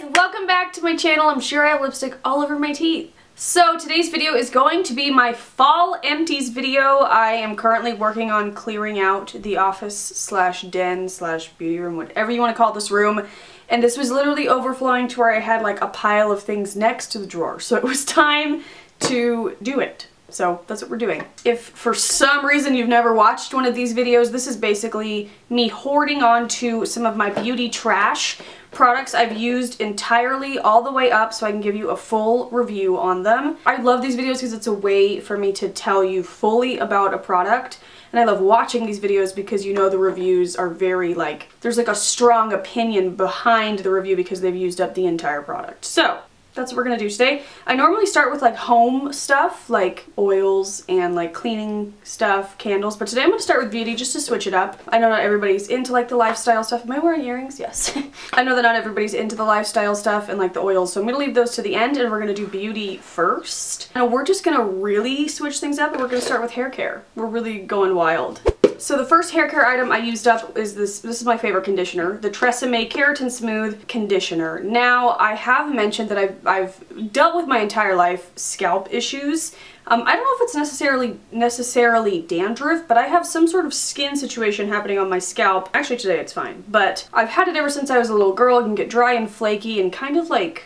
guys, welcome back to my channel. I'm sure I have lipstick all over my teeth. So today's video is going to be my fall empties video. I am currently working on clearing out the office slash den slash beauty room, whatever you want to call this room. And this was literally overflowing to where I had like a pile of things next to the drawer. So it was time to do it. So that's what we're doing. If for some reason you've never watched one of these videos, this is basically me hoarding onto some of my beauty trash products I've used entirely all the way up so I can give you a full review on them. I love these videos because it's a way for me to tell you fully about a product. And I love watching these videos because you know the reviews are very like, there's like a strong opinion behind the review because they've used up the entire product. So that's what we're gonna do today. I normally start with like home stuff, like oils and like cleaning stuff, candles, but today I'm gonna start with beauty just to switch it up. I know not everybody's into like the lifestyle stuff. Am I wearing earrings? Yes. I know that not everybody's into the lifestyle stuff and like the oils, so I'm gonna leave those to the end and we're gonna do beauty first. Now we're just gonna really switch things up and we're gonna start with hair care. We're really going wild. So the first hair care item I used up is this is my favorite conditioner, the TRESemme Keratin Smooth Conditioner. Now I have mentioned that I've dealt with my entire life scalp issues. I don't know if it's necessarily dandruff, but I have some sort of skin situation happening on my scalp. Actually today it's fine, but I've had it ever since I was a little girl. It can get dry and flaky and kind of like,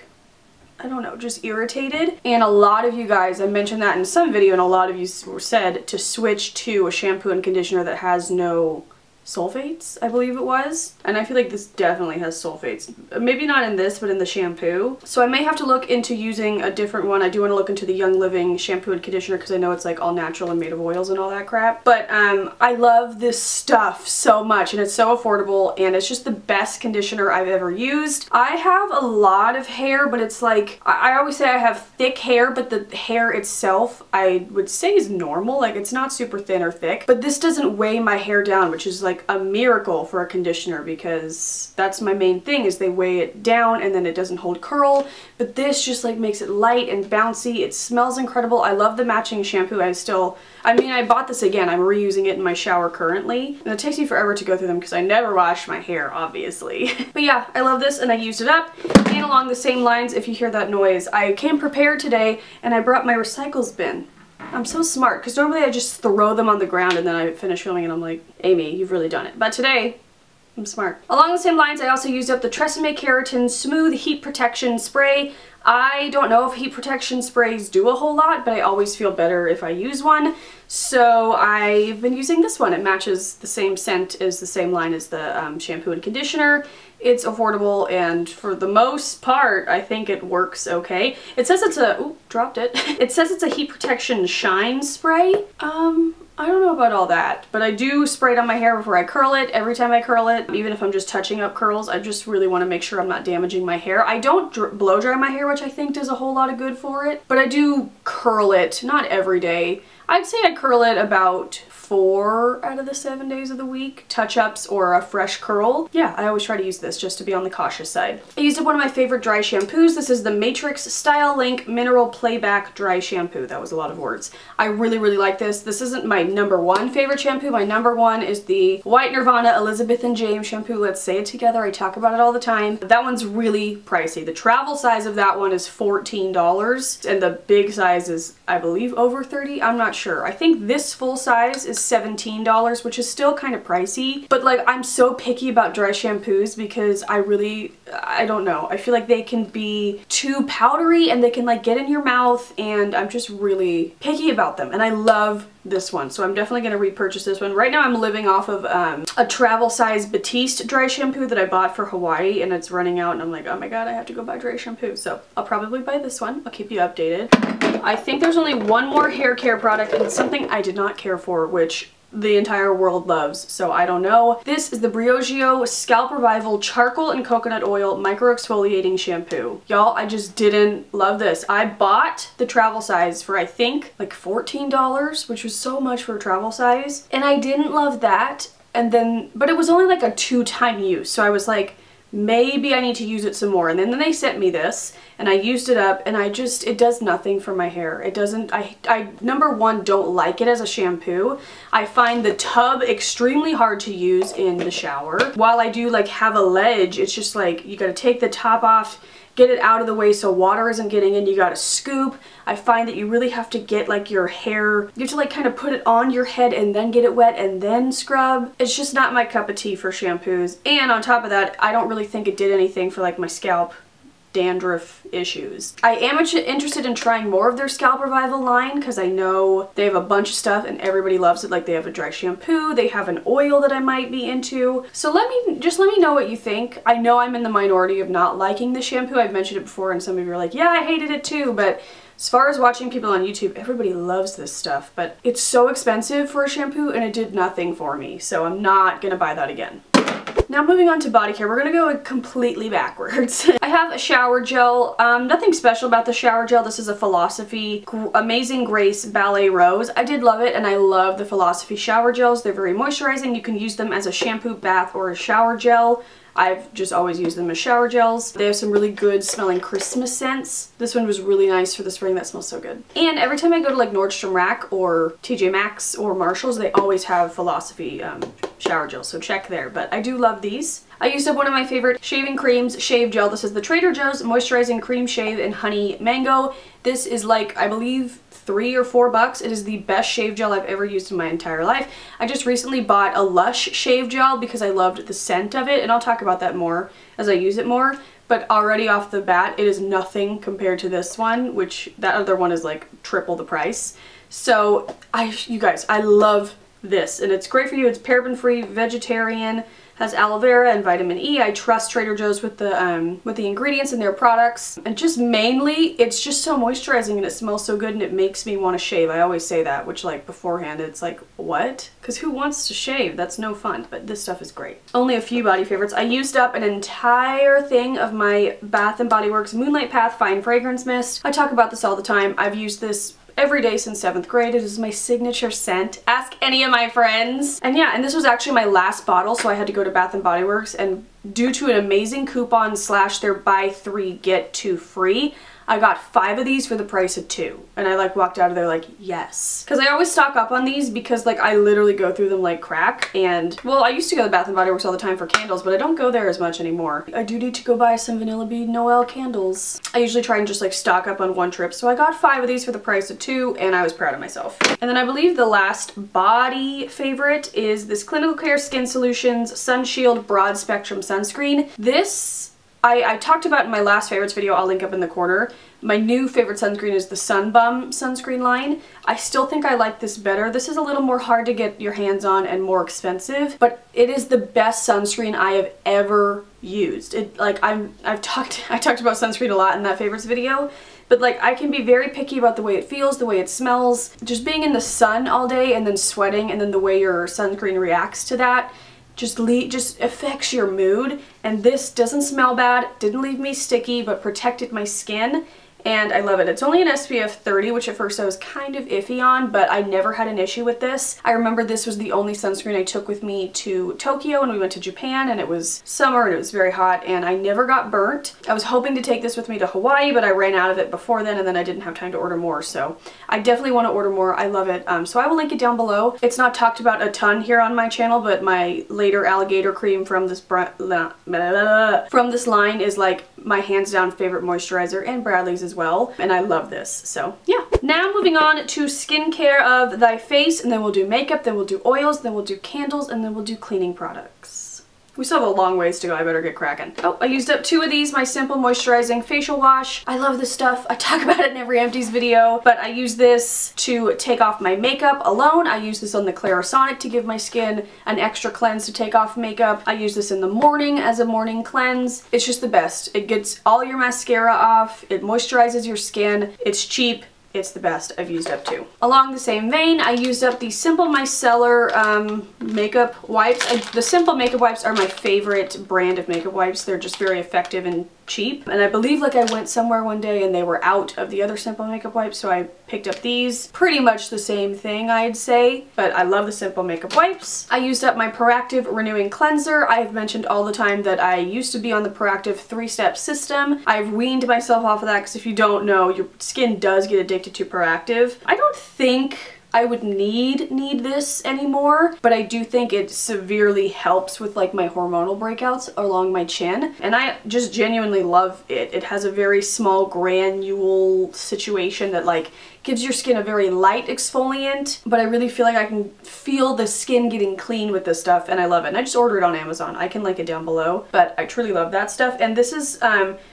I don't know, just irritated. And a lot of you guys, I mentioned that in some video and a lot of you said to switch to a shampoo and conditioner that has no sulfates, I believe it was. And I feel like this definitely has sulfates. Maybe not in this, but in the shampoo. So I may have to look into using a different one. I do want to look into the Young Living shampoo and conditioner because I know it's like all natural and made of oils and all that crap. But I love this stuff so much and it's so affordable and it's just the best conditioner I've ever used. I have a lot of hair, but it's like, I always say I have thick hair, but the hair itself I would say is normal. Like it's not super thin or thick, but this doesn't weigh my hair down, which is like a miracle for a conditioner because that's my main thing is they weigh it down and then it doesn't hold curl, but this just like makes it light and bouncy. It smells incredible. I love the matching shampoo. I bought this again. I'm reusing it in my shower currently and it takes me forever to go through them because I never wash my hair obviously. But yeah, I love this and I used it up. And along the same lines, if you hear that noise, I came prepared today and I brought my recycles bin. I'm so smart because normally I just throw them on the ground and then I finish filming and I'm like, Amy, you've really done it. But today, I'm smart. Along the same lines, I also used up the TRESemme Keratin Smooth Heat Protection Spray. I don't know if heat protection sprays do a whole lot, but I always feel better if I use one. So I've been using this one. It matches the same scent as the same line as the shampoo and conditioner. It's affordable and for the most part, I think it works okay. It says it's a, ooh, dropped it. It says it's a heat protection shine spray. I don't know about all that, but I do spray it on my hair before I curl it, every time I curl it. Even if I'm just touching up curls, I just really want to make sure I'm not damaging my hair. I don't blow dry my hair, which I think does a whole lot of good for it, but I do curl it, not every day. I'd say I curl it about 4 out of the 7 days of the week, touch-ups or a fresh curl. Yeah, I always try to use this just to be on the cautious side. I used up one of my favorite dry shampoos. This is the Matrix Style Link Mineral Playback Dry Shampoo. That was a lot of words. I really, really like this. This isn't my number one favorite shampoo. My number one is the White Nirvana Elizabeth and James shampoo. Let's say it together. I talk about it all the time. That one's really pricey. The travel size of that one is $14 and the big size is, I believe, over $30. I'm not sure. I think this full size is $17, which is still kind of pricey, but like I'm so picky about dry shampoos because I don't know, I feel like they can be too powdery and they can like get in your mouth and I'm just really picky about them and I love this one, so I'm definitely going to repurchase this one. Right now I'm living off of a travel size Batiste dry shampoo that I bought for Hawaii and it's running out and I'm like, oh my god, I have to go buy dry shampoo, so I'll probably buy this one. I'll keep you updated. I think there's only one more hair care product and it's something I did not care for, which the entire world loves, so I don't know. This is the Briogeo Scalp Revival Charcoal and Coconut Oil Micro Exfoliating Shampoo. Y'all, I just didn't love this. I bought the travel size for I think like $14, which was so much for a travel size, and I didn't love that. And then, but it was only like a 2-time use, so I was like, maybe I need to use it some more. And then they sent me this and I used it up and I just, it does nothing for my hair. It doesn't, I number one, don't like it as a shampoo. I find the tub extremely hard to use in the shower. While I do like have a ledge, it's just like, you gotta take the top off, get it out of the way so water isn't getting in, you gotta scoop. I find that you really have to get like your hair, you have to like kind of put it on your head and then get it wet and then scrub. It's just not my cup of tea for shampoos. And on top of that, I don't really think it did anything for like my scalp dandruff issues. I am interested in trying more of their Scalp Revival line because I know they have a bunch of stuff and everybody loves it. Like they have a dry shampoo, they have an oil that I might be into. So let me know what you think. I know I'm in the minority of not liking the shampoo. I've mentioned it before and some of you are like, yeah, I hated it too, but as far as watching people on YouTube, everybody loves this stuff, but it's so expensive for a shampoo and it did nothing for me. So I'm not gonna buy that again. Now moving on to body care, we're gonna go completely backwards. I have a shower gel, nothing special about the shower gel. This is a Philosophy Amazing Grace Ballet Rose. I did love it and I love the Philosophy shower gels. They're very moisturizing. You can use them as a shampoo, bath, or a shower gel. I've just always used them as shower gels. They have some really good smelling Christmas scents. This one was really nice for the spring. That smells so good. And every time I go to like Nordstrom Rack or TJ Maxx or Marshalls, they always have Philosophy shower gels, so check there. But I do love these. I used up one of my favorite shaving creams, shave gel. This is the Trader Joe's Moisturizing Cream Shave in Honey Mango. This is like, I believe, $3 or $4. It is the best shave gel I've ever used in my entire life. I just recently bought a Lush shave gel because I loved the scent of it, and I'll talk about that more as I use it more, but already off the bat, it is nothing compared to this one, which that other one is like triple the price. So you guys, I love this, and it's great for you. It's paraben-free, vegetarian, has aloe vera and vitamin E. I trust Trader Joe's with the ingredients in their products. And just mainly, it's just so moisturizing and it smells so good and it makes me want to shave. I always say that, which like beforehand, it's like, what? Because who wants to shave? That's no fun, but this stuff is great. Only a few body favorites. I used up an entire thing of my Bath & Body Works Moonlight Path Fine Fragrance Mist. I talk about this all the time. I've used this every day since 7th grade. It is my signature scent. Ask any of my friends. And yeah, and this was actually my last bottle, so I had to go to Bath & Body Works, and due to an amazing coupon slash their buy 3 get 2 free, I got 5 of these for the price of 2. And I like walked out of there like, yes. Cause I always stock up on these because like I literally go through them like crack. And well, I used to go to Bath & Body Works all the time for candles, but I don't go there as much anymore. I do need to go buy some Vanilla Bean Noel candles. I usually try and just like stock up on one trip. So I got 5 of these for the price of 2 and I was proud of myself. And then I believe the last body favorite is this Clinical Care Skin Solutions Sunshield Broad Spectrum Sunscreen. This I talked about in my last favorites video, I'll link up in the corner. My new favorite sunscreen is the Sunbum sunscreen line. I still think I like this better. This is a little more hard to get your hands on and more expensive, but it is the best sunscreen I have ever used. It like I talked about sunscreen a lot in that favorites video, but like I can be very picky about the way it feels, the way it smells. Just being in the sun all day and then sweating and then the way your sunscreen reacts to that just affects your mood, and this doesn't smell bad, didn't leave me sticky, but protected my skin, and I love it. It's only an SPF 30, which at first I was kind of iffy on, but I never had an issue with this. I remember this was the only sunscreen I took with me to Tokyo when we went to Japan, and it was summer and it was very hot, and I never got burnt. I was hoping to take this with me to Hawaii, but I ran out of it before then, and then I didn't have time to order more, so I definitely want to order more. I love it. So I will link it down below. It's not talked about a ton here on my channel, but my later alligator cream from this line is like my hands down favorite moisturizer, and Bradley's as well, and I love this. So yeah, now moving on to skincare of thy face, and then we'll do makeup, then we'll do oils, then we'll do candles, and then we'll do cleaning products. We still have a long ways to go. I better get cracking. Oh, I used up 2 of these, my Simple Moisturizing Facial Wash. I love this stuff. I talk about it in every Empties video, but I use this to take off my makeup alone. I use this on the Clarisonic to give my skin an extra cleanse to take off makeup. I use this in the morning as a morning cleanse. It's just the best. It gets all your mascara off. It moisturizes your skin. It's cheap. It's the best. I've used up 2. Along the same vein, I used up the Simple Micellar makeup wipes. The Simple makeup wipes are my favorite brand of makeup wipes. They're just very effective and cheap. And I believe like I went somewhere one day and they were out of the other Simple makeup wipes, so I picked up these. Pretty much the same thing, I'd say, but I love the Simple makeup wipes. I used up my Proactiv Renewing Cleanser. I've mentioned all the time that I used to be on the Proactiv 3-step system. I've weaned myself off of that because if you don't know, your skin does get addicted to Proactiv. I don't think I would need this anymore, but I do think it severely helps with like my hormonal breakouts along my chin, and I just genuinely love it. It has a very small granule situation that like gives your skin a very light exfoliant, but I really feel like I can feel the skin getting clean with this stuff, and I love it. And I just ordered it on Amazon. I can link it down below, but I truly love that stuff. And this is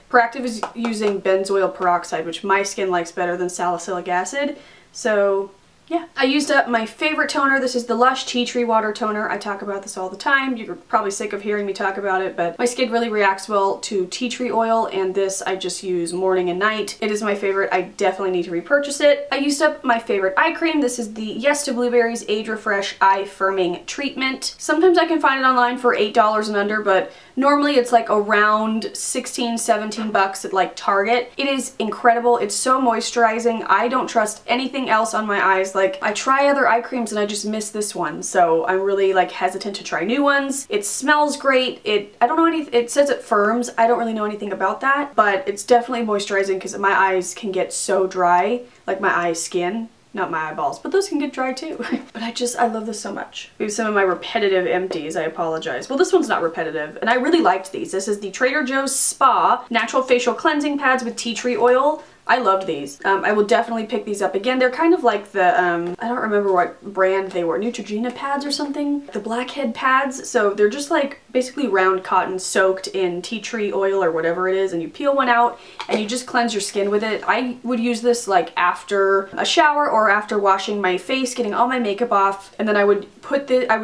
Proactiv is using benzoyl peroxide, which my skin likes better than salicylic acid, so yeah. I used up my favorite toner. This is the Lush Tea Tree Water Toner. I talk about this all the time. You're probably sick of hearing me talk about it, but my skin really reacts well to tea tree oil, and this I just use morning and night. It is my favorite. I definitely need to repurchase it. I used up my favorite eye cream. This is the Yes to Blueberries Age Refresh Eye Firming Treatment. Sometimes I can find it online for $8 and under, but normally it's like around 16, 17 bucks at like Target. It is incredible. It's so moisturizing. I don't trust anything else on my eyes. Like, I try other eye creams and I just miss this one, so I'm really like hesitant to try new ones. It smells great. I don't know anything. It says it firms. I don't really know anything about that, but it's definitely moisturizing because my eyes can get so dry, like my eye skin. Not my eyeballs, but those can get dry too. But I love this so much. We have some of my repetitive empties, I apologize. Well, this one's not repetitive, and I really liked these. This is the Trader Joe's Spa Natural Facial Cleansing Pads with Tea Tree Oil. I loved these. I will definitely pick these up again. They're kind of like the, I don't remember what brand they were, Neutrogena pads or something? The blackhead pads. So they're just like basically round cotton soaked in tea tree oil or whatever it is, and you peel one out and you just cleanse your skin with it. I would use this like after a shower or after washing my face, getting all my makeup off, and then I would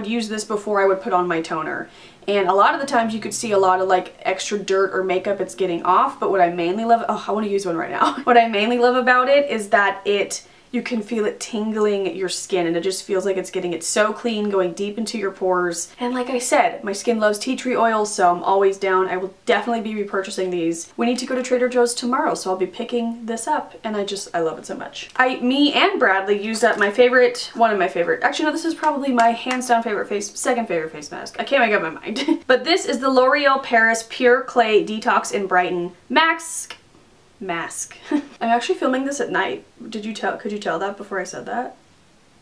use this before I would put on my toner. And a lot of the times you could see a lot of like extra dirt or makeup it's getting off, but what I mainly love, oh, I want to use one right now. What I mainly love about it is that you can feel it tingling your skin, and it just feels like it's getting it so clean, going deep into your pores. And like I said, my skin loves tea tree oil, so I'm always down. I will definitely be repurchasing these. We need to go to Trader Joe's tomorrow, so I'll be picking this up, and I love it so much. Me and Bradley used up my favorite, actually no, this is probably my hands down favorite second favorite face mask. I can't make up my mind. But this is the L'Oreal Paris Pure Clay Detox and Brighten Mask. I'm actually filming this at night. Could you tell that before I said that?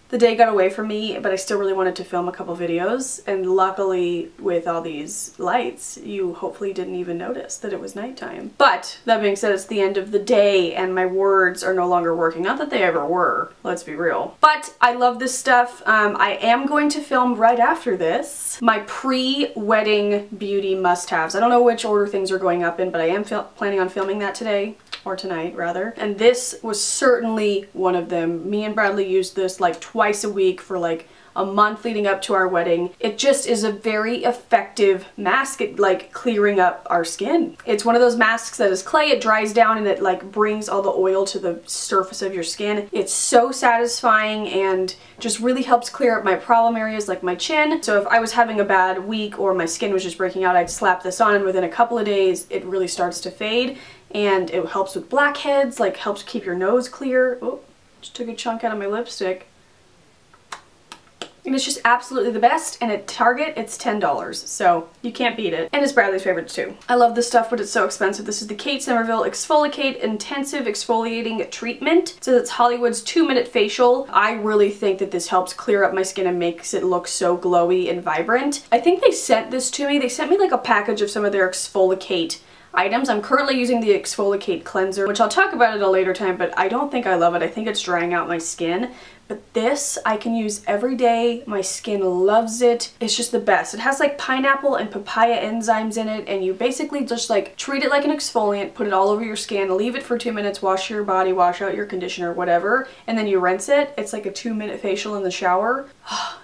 The day got away from me, but I still really wanted to film a couple videos, and luckily with all these lights, you hopefully didn't even notice that it was nighttime. But that being said, it's the end of the day and my words are no longer working. Not that they ever were, let's be real. But I love this stuff. I am going to film right after this my pre-wedding beauty must-haves. I don't know which order things are going up in, but I am planning on filming that today. Or tonight rather, and this was certainly one of them. Me and Bradley used this like twice a week for like a month leading up to our wedding. It just is a very effective mask at like clearing up our skin. It's one of those masks that is clay, it dries down and it like brings all the oil to the surface of your skin. It's so satisfying and just really helps clear up my problem areas like my chin. So if I was having a bad week or my skin was just breaking out, I'd slap this on and within a couple of days it really starts to fade, and it helps with blackheads, like helps keep your nose clear. Oh, just took a chunk out of my lipstick. And it's just absolutely the best, and at Target it's $10, so you can't beat it. And it's Bradley's favorite too. I love this stuff, but it's so expensive. This is the Kate Somerville Exfoliate Intensive Exfoliating Treatment. It says it's Hollywood's 2-minute facial. I really think that this helps clear up my skin and makes it look so glowy and vibrant. I think they sent this to me. They sent me like a package of some of their Exfoliate items. I'm currently using the Exfoliate cleanser, which I'll talk about at a later time, but I don't think I love it. I think it's drying out my skin. But this I can use every day. My skin loves it. It's just the best. It has like pineapple and papaya enzymes in it, and you basically just like treat it like an exfoliant, put it all over your skin, leave it for 2 minutes, wash your body, wash out your conditioner, whatever, and then you rinse it. It's like a 2-minute facial in the shower.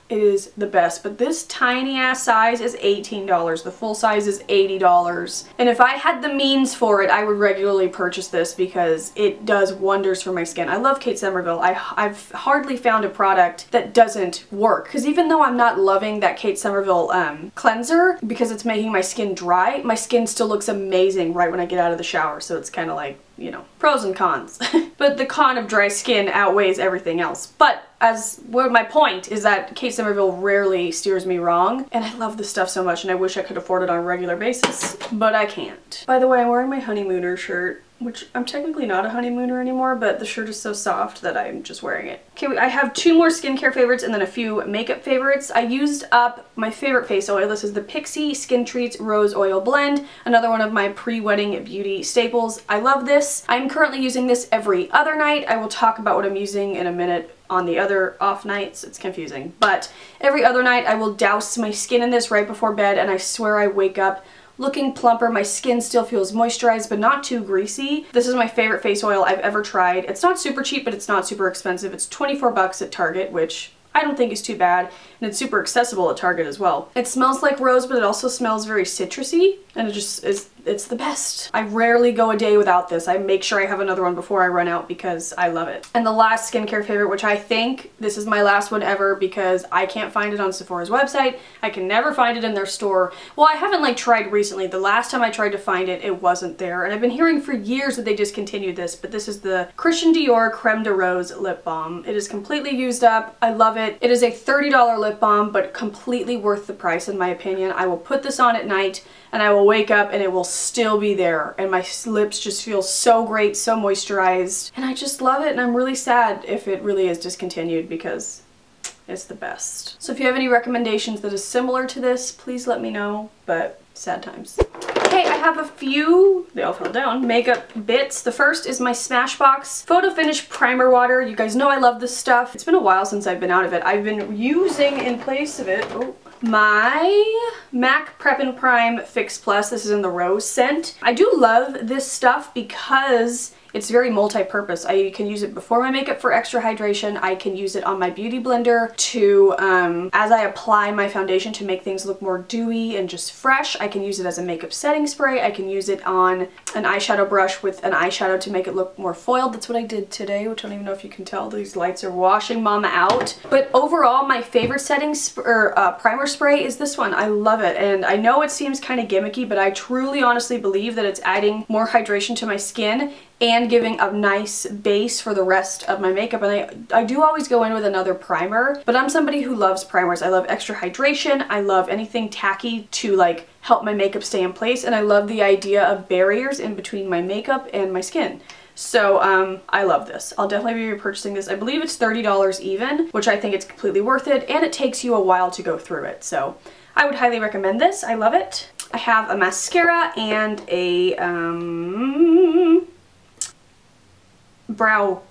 It is the best, but this tiny ass size is $18. The full size is $80. And if I had the means for it, I would regularly purchase this because it does wonders for my skin. I love Kate Somerville. I've hardly quickly found a product that doesn't work. Because even though I'm not loving that Kate Somerville cleanser because it's making my skin dry, my skin still looks amazing right when I get out of the shower. So it's kind of like, you know, pros and cons. But the con of dry skin outweighs everything else. But as well, my point is that Kate Somerville rarely steers me wrong, and I love this stuff so much, and I wish I could afford it on a regular basis, but I can't. By the way, I'm wearing my honeymooner shirt, which I'm technically not a honeymooner anymore, but the shirt is so soft that I'm just wearing it. Okay, I have two more skincare favorites and then a few makeup favorites. I used up my favorite face oil. This is the Pixi Skin Treats Rose Oil Blend, another one of my pre-wedding beauty staples. I love this. I'm currently using this every other night. I will talk about what I'm using in a minute on the other off nights. It's confusing, but every other night I will douse my skin in this right before bed, and I swear I wake up looking plumper. My skin still feels moisturized, but not too greasy. This is my favorite face oil I've ever tried. It's not super cheap, but it's not super expensive. It's 24 bucks at Target, which I don't think is too bad, and it's super accessible at Target as well. It smells like rose, but it also smells very citrusy, and it just is, it's the best. I rarely go a day without this. I make sure I have another one before I run out because I love it. And the last skincare favorite, which I think this is my last one ever because I can't find it on Sephora's website. I can never find it in their store. Well, I haven't like tried recently. The last time I tried to find it, it wasn't there. And I've been hearing for years that they discontinued this, but this is the Christian Dior Creme de Rose Lip Balm. It is completely used up. I love it. It is a $30 lip balm, but completely worth the price in my opinion. I will put this on at night and I will wake up and it will still be there, and my lips just feel so great, so moisturized, and I just love it, and I'm really sad if it really is discontinued because it's the best. So if you have any recommendations that is similar to this, please let me know, but sad times. Okay, I have a few, they all fell down, makeup bits. The first is my Smashbox Photo Finish Primer Water. You guys know I love this stuff. It's been a while since I've been out of it. I've been using in place of it, oh, my MAC Prep and Prime Fix Plus. This is in the Rose scent. I do love this stuff because it's very multi-purpose. I can use it before my makeup for extra hydration. I can use it on my beauty blender to, as I apply my foundation to make things look more dewy and just fresh. I can use it as a makeup setting spray. I can use it on an eyeshadow brush with an eyeshadow to make it look more foiled. That's what I did today, which I don't even know if you can tell. These lights are washing mama out. But overall, my favorite setting primer spray is this one. I love it. And I know it seems kind of gimmicky, but I truly honestly believe that it's adding more hydration to my skin and giving a nice base for the rest of my makeup. And I do always go in with another primer, but I'm somebody who loves primers. I love extra hydration. I love anything tacky to like help my makeup stay in place. And I love the idea of barriers in between my makeup and my skin. So I love this. I'll definitely be repurchasing this. I believe it's $30 even, which I think it's completely worth it. And it takes you a while to go through it. So I would highly recommend this. I love it. I have a mascara and a brow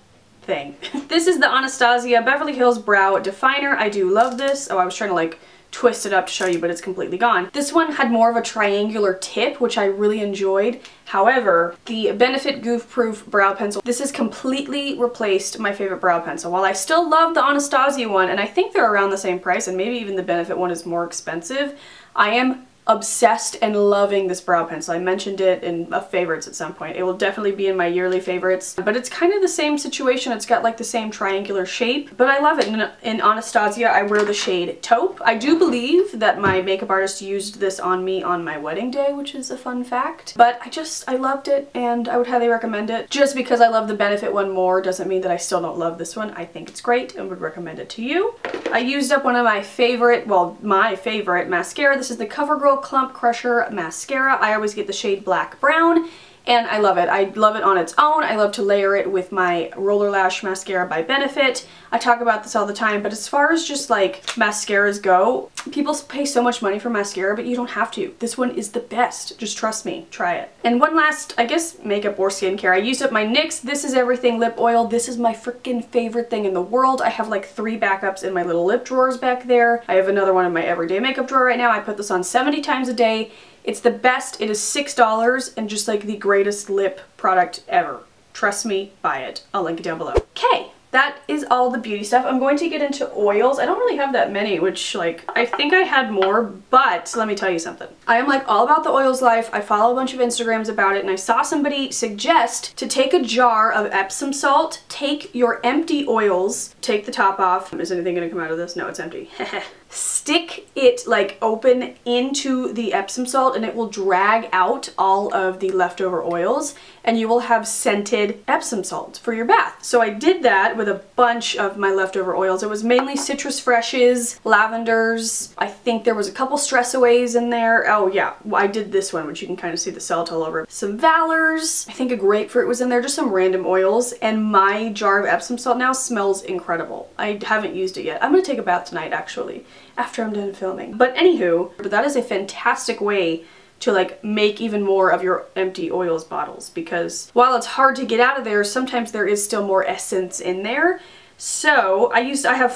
thing. This is the Anastasia Beverly Hills Brow Definer. I do love this. Oh, I was trying to like twist it up to show you, but it's completely gone. This one had more of a triangular tip, which I really enjoyed. However, the Benefit Goof Proof Brow Pencil, this has completely replaced my favorite brow pencil. While I still love the Anastasia one, and I think they're around the same price, and maybe even the Benefit one is more expensive, I am obsessed and loving this brow pencil. I mentioned it in a favorites at some point. It will definitely be in my yearly favorites, but it's kind of the same situation. It's got like the same triangular shape, but I love it. In Anastasia, I wear the shade Taupe. I do believe that my makeup artist used this on me on my wedding day, which is a fun fact, but I loved it and I would highly recommend it. Just because I love the Benefit one more doesn't mean that I still don't love this one. I think it's great and would recommend it to you. I used up one of my favorite, well, my favorite mascara. This is the CoverGirl Clump Crusher Mascara. I always get the shade Black Brown, and I love it. I love it on its own. I love to layer it with my Roller Lash Mascara by Benefit. I talk about this all the time, but as far as just like mascaras go, people pay so much money for mascara, but you don't have to. This one is the best. Just trust me. Try it. And one last, I guess, makeup or skincare. I used up my NYX This Is Everything Lip Oil. This is my freaking favorite thing in the world. I have like 3 backups in my little lip drawers back there. I have another one in my everyday makeup drawer right now. I put this on 70 times a day. It's the best. It is $6 and just like the greatest lip product ever. Trust me, buy it. I'll link it down below. Okay, that is all the beauty stuff. I'm going to get into oils. I don't really have that many, which, like, I think I had more, but let me tell you something. I am, like, all about the oils life. I follow a bunch of Instagrams about it, and I saw somebody suggest to take a jar of Epsom salt, take your empty oils, take the top off. Is anything going to come out of this? No, it's empty. Stick it, like, open into the Epsom salt, and it will drag out all of the leftover oils, and you will have scented Epsom salt for your bath. So I did that with a bunch of my leftover oils. It was mainly Citrus Freshes, lavenders. I think there was a couple Stress Aways in there. Oh yeah, I did this one, which you can kind of see the salt all over. Some Valors. I think a grapefruit was in there, just some random oils. And my jar of Epsom salt now smells incredible. I haven't used it yet. I'm gonna take a bath tonight, actually, after I'm done filming. But anywho, that is a fantastic way to, like, make even more of your empty oils bottles, because while it's hard to get out of there, sometimes there is still more essence in there. So I have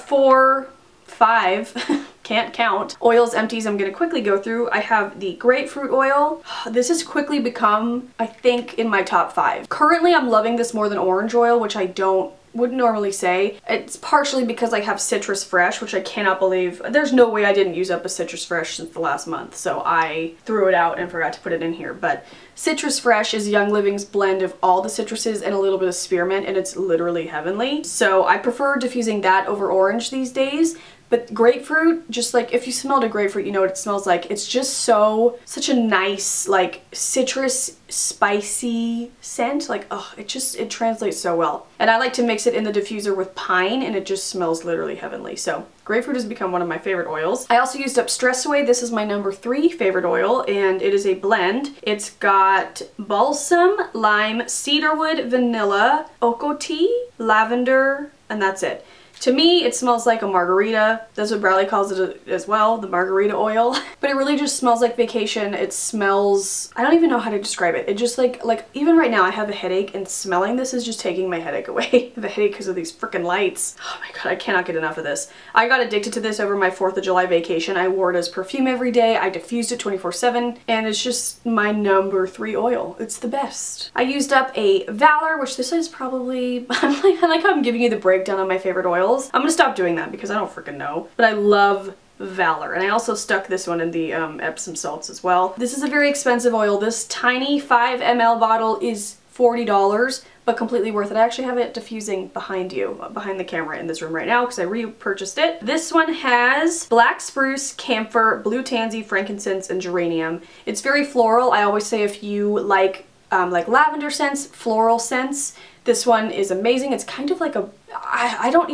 five, can't count, oils empties I'm gonna quickly go through. I have the grapefruit oil. This has quickly become, I think, in my top 5. Currently I'm loving this more than orange oil, which I wouldn't normally say. It's partially because I have Citrus Fresh, which I cannot believe. There's no way I didn't use up a Citrus Fresh since the last month, so I threw it out and forgot to put it in here. But Citrus Fresh is Young Living's blend of all the citruses and a little bit of spearmint, and it's literally heavenly. So I prefer diffusing that over orange these days. But grapefruit, just like, if you smelled a grapefruit, you know what it smells like. It's just such a nice, like, citrus, spicy scent. Like, oh, it translates so well. And I like to mix it in the diffuser with pine, and it just smells literally heavenly. So grapefruit has become one of my favorite oils. I also used up Stress Away. This is my number 3 favorite oil, and it is a blend. It's got balsam, lime, cedarwood, vanilla, ocotea, lavender, and that's it. To me, it smells like a margarita. That's what Bradley calls it as well, the margarita oil. But it really just smells like vacation. It smells, I don't even know how to describe it. It just, like even right now I have a headache, and smelling this is just taking my headache away. I have a headache because of these freaking lights. Oh my god, I cannot get enough of this. I got addicted to this over my 4th of July vacation. I wore it as perfume every day. I diffused it 24/7, and it's just my number 3 oil. It's the best. I used up a Valor, which this is probably, I like how I'm giving you the breakdown on my favorite oil. I'm gonna stop doing that because I don't freaking know. But I love Valor. And I also stuck this one in the Epsom salts as well. This is a very expensive oil. This tiny 5 mL bottle is $40, but completely worth it. I actually have it diffusing behind you, behind the camera in this room right now, because I repurchased it. This one has black spruce, camphor, blue tansy, frankincense, and geranium. It's very floral. I always say if you like lavender scents, floral scents, this one is amazing. It's kind of like a, I don't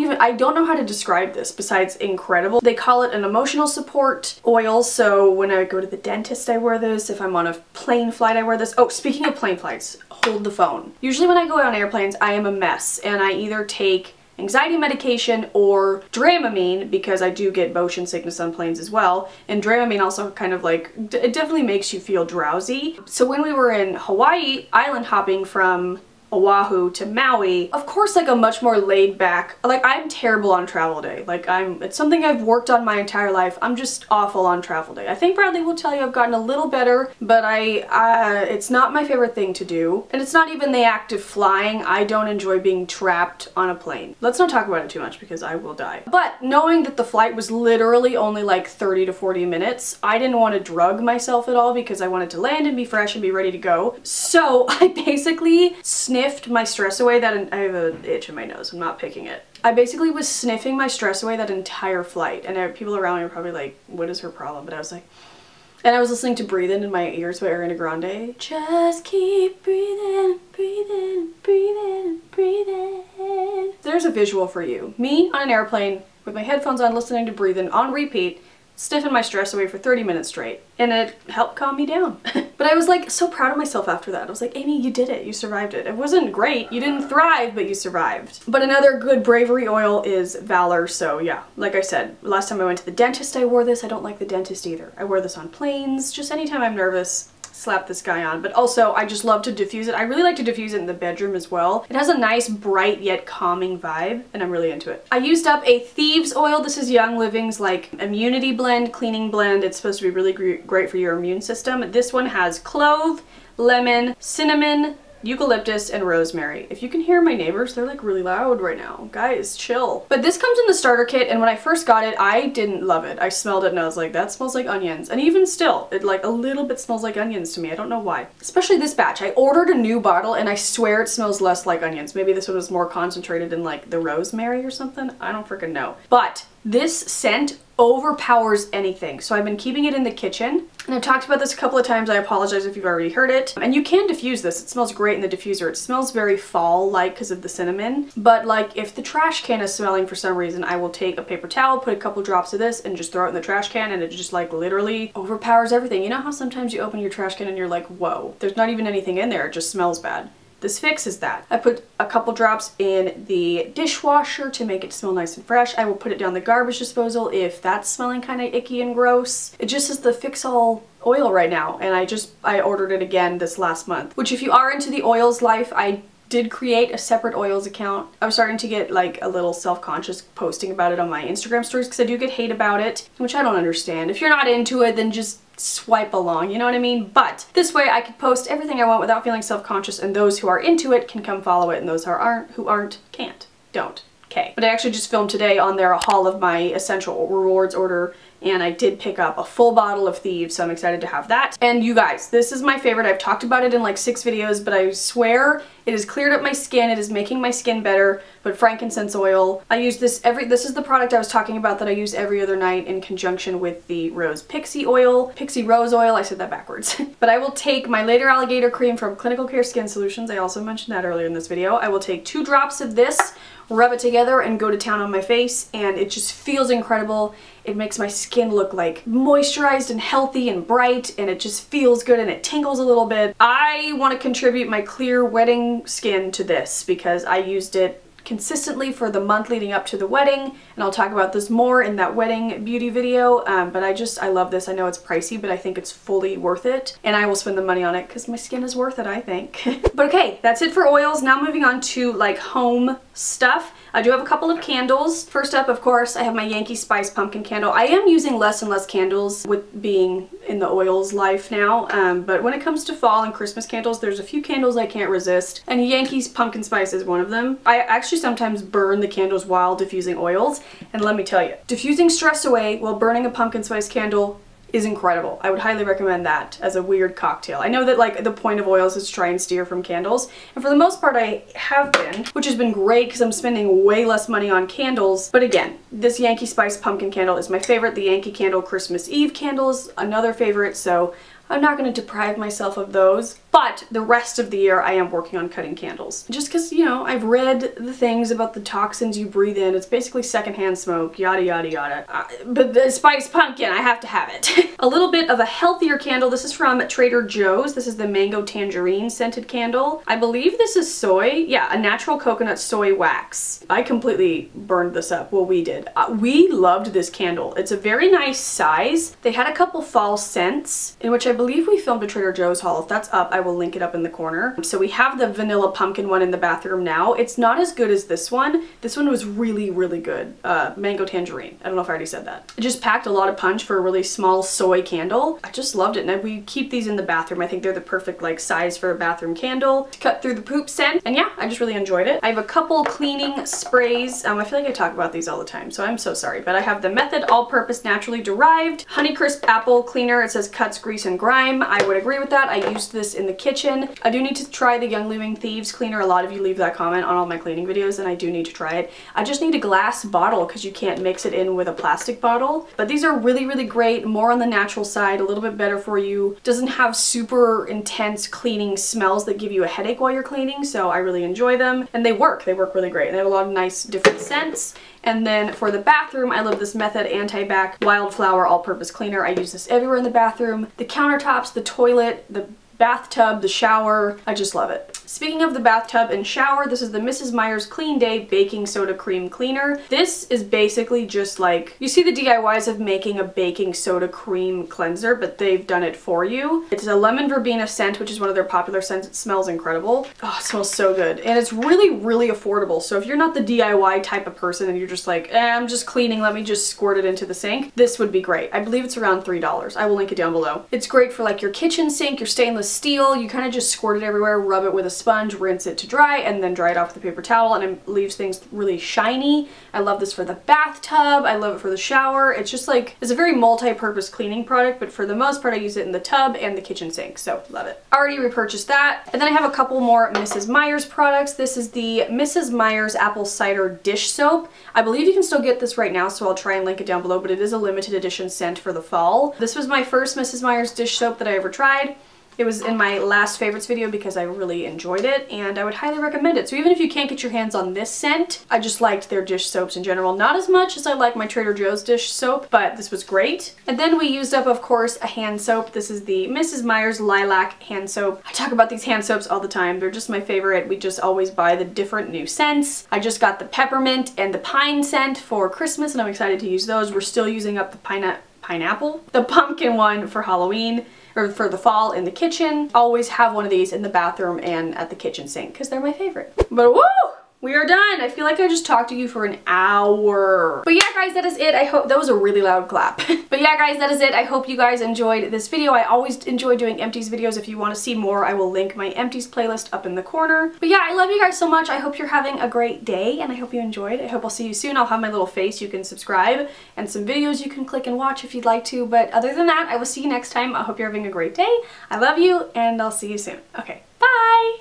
know how to describe this besides incredible. They call it an emotional support oil, so when I go to the dentist I wear this. If I'm on a plane flight I wear this. Oh, speaking of plane flights, hold the phone. Usually when I go on airplanes I am a mess, and I either take anxiety medication or Dramamine, because I do get motion sickness on planes as well, and Dramamine also kind of, like, it definitely makes you feel drowsy. So when we were in Hawaii island hopping from Oahu to Maui, of course, like, a much more laid back, like, I'm terrible on travel day. Like, it's something I've worked on my entire life. I'm just awful on travel day. I think Bradley will tell you I've gotten a little better, but it's not my favorite thing to do. And it's not even the act of flying. I don't enjoy being trapped on a plane. Let's not talk about it too much because I will die. But knowing that the flight was literally only like 30 to 40 minutes, I didn't want to drug myself at all because I wanted to land and be fresh and be ready to go. So I basically sniffed my Stress Away that I have an itch in my nose. I'm not picking it. I basically was sniffing my Stress Away that entire flight, and people around me were probably like, "What is her problem?" But I was like, and I was listening to "Breathe In" My Ears by Ariana Grande. Just keep breathing, breathing, breathing, breathing. There's a visual for you. Me on an airplane with my headphones on, listening to "Breathe In" on repeat, sniffing my Stress Away for 30 minutes straight, and it helped calm me down. But I was, like, so proud of myself after that. I was like, Amy, you did it. You survived it. It wasn't great. You didn't thrive, but you survived. But another good bravery oil is Valor. So yeah, like I said, last time I went to the dentist, I wore this. I don't like the dentist either. I wear this on planes. Just anytime I'm nervous, slap this guy on. But also, I just love to diffuse it. I really like to diffuse it in the bedroom as well. It has a nice, bright, yet calming vibe, and I'm really into it. I used up a Thieves oil. This is Young Living's, like, immunity blend, cleaning blend. It's supposed to be really great for your immune system. This one has clove, lemon, cinnamon, eucalyptus, and rosemary. If you can hear my neighbors, they're like really loud right now. Guys, chill. But this comes in the starter kit, and when I first got it, I didn't love it. I smelled it and I was like, that smells like onions. And even still, it like a little bit smells like onions to me. I don't know why. Especially this batch. I ordered a new bottle and I swear it smells less like onions. Maybe this one was more concentrated in like the rosemary or something. I don't freaking know. But this scent overpowers anything. So I've been keeping it in the kitchen, and I've talked about this a couple of times. I apologize if you've already heard it. And you can diffuse this. It smells great in the diffuser. It smells very fall-like because of the cinnamon. But like if the trash can is smelling for some reason, I will take a paper towel, put a couple drops of this, and just throw it in the trash can, and it just like literally overpowers everything. You know how sometimes you open your trash can and you're like, whoa, there's not even anything in there. It just smells bad. This fixes that. I put a couple drops in the dishwasher to make it smell nice and fresh. I will put it down the garbage disposal if that's smelling kind of icky and gross. It just is the fix-all oil right now, and I ordered it again this last month. Which if you are into the oils life, I did create a separate oils account. I'm starting to get like a little self-conscious posting about it on my Instagram stories because I do get hate about it, which I don't understand. If you're not into it, then just swipe along, you know what I mean? But this way I could post everything I want without feeling self-conscious, and those who are into it can come follow it, and those who aren't can't. Don't. Okay. But I actually just filmed today on there a haul of my essential rewards order, and I did pick up a full bottle of Thieves, so I'm excited to have that. And you guys, this is my favorite. I've talked about it in like 6 videos, but I swear it has cleared up my skin. It is making my skin better, but frankincense oil. I use this this is the product I was talking about that I use every other night in conjunction with the Rose Pixi oil. Pixi Rose oil, I said that backwards. But I will take my Later Alligator Cream from Clinical Care Skin Solutions. I also mentioned that earlier in this video. I will take 2 drops of this, rub it together, and go to town on my face, and it just feels incredible. It makes my skin look like moisturized and healthy and bright, and it just feels good and it tingles a little bit. I want to contribute my clear wedding skin to this because I used it consistently for the month leading up to the wedding, and I'll talk about this more in that wedding beauty video, but I love this. I know it's pricey, but I think it's fully worth it, and I will spend the money on it because my skin is worth it, I think. But okay, that's it for oils. Now moving on to like home stuff. I do have a couple of candles. First up, of course, I have my Yankee Spice Pumpkin Candle. I am using less and less candles with being in the oils life now, but when it comes to fall and Christmas candles, there's a few candles I can't resist, and Yankee's Pumpkin Spice is one of them. I actually sometimes burn the candles while diffusing oils, and let me tell you, diffusing stress away while burning a pumpkin spice candle is incredible. I would highly recommend that as a weird cocktail. I know that like the point of oils is to try and steer from candles, and for the most part I have been, which has been great because I'm spending way less money on candles. But again, this Yankee Spice Pumpkin Candle is my favorite. The Yankee Candle Christmas Eve candle is another favorite, so I'm not going to deprive myself of those, but the rest of the year I am working on cutting candles. Just because, you know, I've read the things about the toxins you breathe in. It's basically secondhand smoke, yada yada yada. But the spice pumpkin, I have to have it. A little bit of a healthier candle. This is from Trader Joe's. This is the mango tangerine scented candle. I believe this is soy. Yeah, a natural coconut soy wax. I completely burned this up. Well, we did. We loved this candle. It's a very nice size. They had a couple fall scents in which I believe we filmed a Trader Joe's haul. If that's up, I will link it up in the corner. So we have the vanilla pumpkin one in the bathroom now. It's not as good as this one. This one was really, really good. Mango tangerine. I don't know if I already said that. It just packed a lot of punch for a really small soy candle. I just loved it, and we keep these in the bathroom. I think they're the perfect like size for a bathroom candle to cut through the poop scent, and yeah, I just really enjoyed it. I have a couple cleaning sprays. I feel like I talk about these all the time, so I'm so sorry, but I have the Method All-Purpose Naturally Derived Honeycrisp Apple Cleaner. It says cuts, grease, and grime. I would agree with that. I used this in the kitchen. I do need to try the Young Living Thieves cleaner. A lot of you leave that comment on all my cleaning videos, and I do need to try it. I just need a glass bottle because you can't mix it in with a plastic bottle. But these are really, really great. More on the natural side, a little bit better for you. Doesn't have super intense cleaning smells that give you a headache while you're cleaning, so I really enjoy them. And they work. They work really great. They have a lot of nice different scents. And then for the bathroom, I love this Method Anti-Bac Wildflower All-Purpose Cleaner. I use this everywhere in the bathroom. The countertops, the toilet, the bathtub, the shower. I just love it. Speaking of the bathtub and shower, this is the Mrs. Meyer's Clean Day Baking Soda Cream Cleaner. This is basically just like, you see the DIYs of making a baking soda cream cleanser, but they've done it for you. It's a lemon verbena scent, which is one of their popular scents. It smells incredible. Oh, it smells so good. And it's really, really affordable. So if you're not the DIY type of person and you're just like, I'm just cleaning, let me just squirt it into the sink, this would be great. I believe it's around $3. I will link it down below. It's great for like your kitchen sink, your stainless stainless steel. You kind of just squirt it everywhere, rub it with a sponge, rinse it to dry, and then dry it off with a paper towel, and it leaves things really shiny. I love this for the bathtub. I love it for the shower. It's just like, it's a very multi-purpose cleaning product, but for the most part I use it in the tub and the kitchen sink, so love it. Already repurchased that. And then I have a couple more Mrs. Meyer's products. This is the Mrs. Meyer's Apple Cider Dish Soap. I believe you can still get this right now, so I'll try and link it down below, but it is a limited edition scent for the fall. This was my first Mrs. Meyer's dish soap that I ever tried. It was in my last favorites video because I really enjoyed it, and I would highly recommend it. So even if you can't get your hands on this scent, I just liked their dish soaps in general. Not as much as I like my Trader Joe's dish soap, but this was great. And then we used up, of course, a hand soap. This is the Mrs. Meyer's Lilac Hand Soap. I talk about these hand soaps all the time. They're just my favorite. We just always buy the different new scents. I just got the peppermint and the pine scent for Christmas, and I'm excited to use those. We're still using up the pineapple? The pumpkin one for Halloween, or for the fall in the kitchen. Always have one of these in the bathroom and at the kitchen sink because they're my favorite. But woo! We are done. I feel like I just talked to you for an hour. But yeah, guys, that is it. I hope that was a really loud clap. But yeah, guys, that is it. I hope you guys enjoyed this video. I always enjoy doing empties videos. If you want to see more, I will link my empties playlist up in the corner. But yeah, I love you guys so much. I hope you're having a great day, and I hope you enjoyed. I hope I'll see you soon. I'll have my little face. You can subscribe, and some videos you can click and watch if you'd like to. But other than that, I will see you next time. I hope you're having a great day. I love you, and I'll see you soon. Okay, bye.